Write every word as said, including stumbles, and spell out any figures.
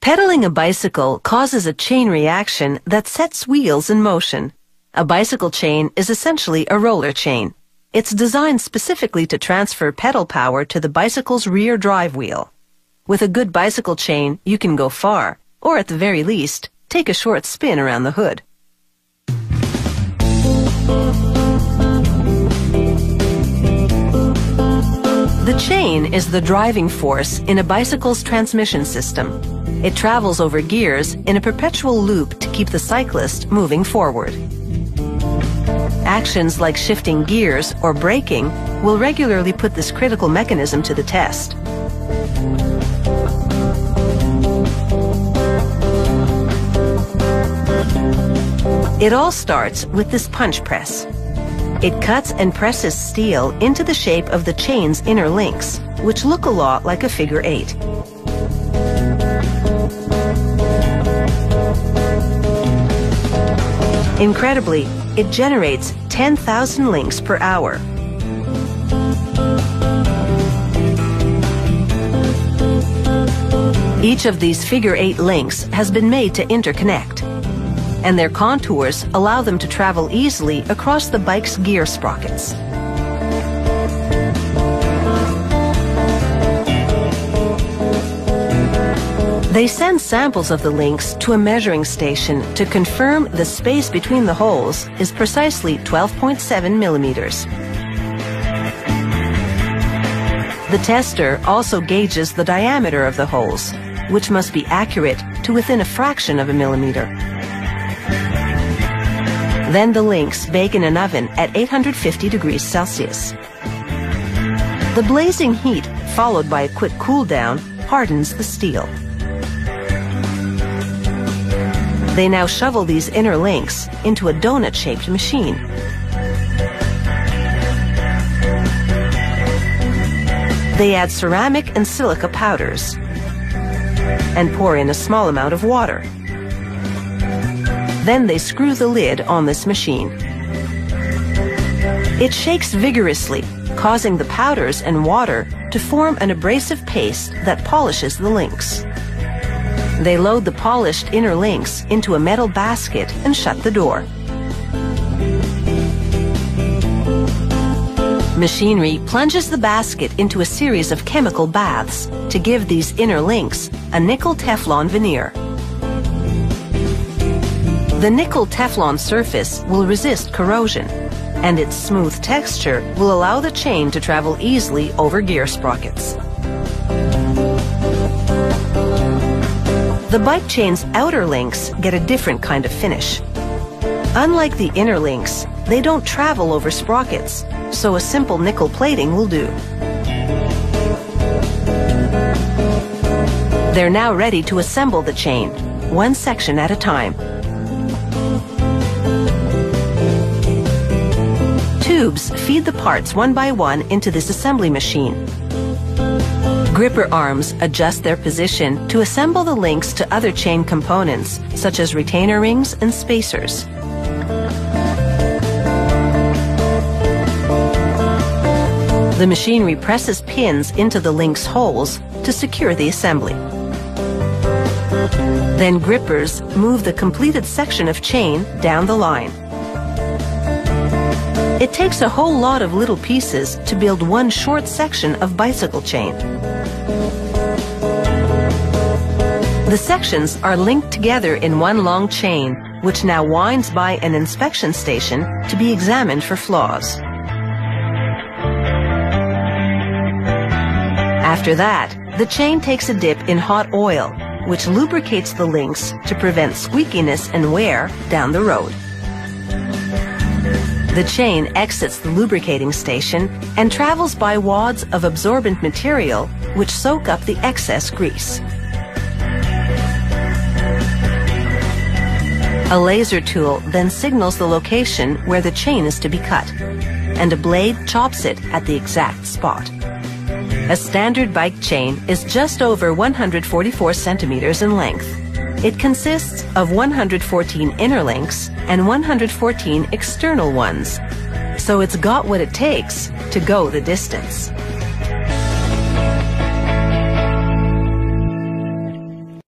Pedaling a bicycle causes a chain reaction that sets wheels in motion. A bicycle chain is essentially a roller chain. It's designed specifically to transfer pedal power to the bicycle's rear drive wheel. With a good bicycle chain, you can go far, or at the very least, take a short spin around the hood. The chain is the driving force in a bicycle's transmission system. It travels over gears in a perpetual loop to keep the cyclist moving forward. Actions like shifting gears or braking will regularly put this critical mechanism to the test. It all starts with this punch press. It cuts and presses steel into the shape of the chain's inner links, which look a lot like a figure eight. Incredibly, it generates ten thousand links per hour. Each of these figure eight links has been made to interconnect, and their contours allow them to travel easily across the bike's gear sprockets. They send samples of the links to a measuring station to confirm the space between the holes is precisely twelve point seven millimeters. The tester also gauges the diameter of the holes, which must be accurate to within a fraction of a millimeter. Then the links bake in an oven at eight hundred fifty degrees Celsius. The blazing heat, followed by a quick cool down, hardens the steel. They now shovel these inner links into a donut-shaped machine. They add ceramic and silica powders and pour in a small amount of water. Then they screw the lid on this machine. It shakes vigorously, causing the powders and water to form an abrasive paste that polishes the links. They load the polished inner links into a metal basket and shut the door. Machinery plunges the basket into a series of chemical baths to give these inner links a nickel Teflon veneer. The nickel Teflon surface will resist corrosion, and its smooth texture will allow the chain to travel easily over gear sprockets. The bike chain's outer links get a different kind of finish. Unlike the inner links, they don't travel over sprockets, so a simple nickel plating will do. They're now ready to assemble the chain, one section at a time. Tubes feed the parts one by one into this assembly machine. Gripper arms adjust their position to assemble the links to other chain components, such as retainer rings and spacers. The machinery presses pins into the links' holes to secure the assembly. Then grippers move the completed section of chain down the line. It takes a whole lot of little pieces to build one short section of bicycle chain. The sections are linked together in one long chain, which now winds by an inspection station to be examined for flaws. After that, the chain takes a dip in hot oil, which lubricates the links to prevent squeakiness and wear down the road. The chain exits the lubricating station and travels by wads of absorbent material which soak up the excess grease. A laser tool then signals the location where the chain is to be cut, and a blade chops it at the exact spot. A standard bike chain is just over one hundred forty-four centimeters in length. It consists of one hundred fourteen inner links and one hundred fourteen external ones, so it's got what it takes to go the distance.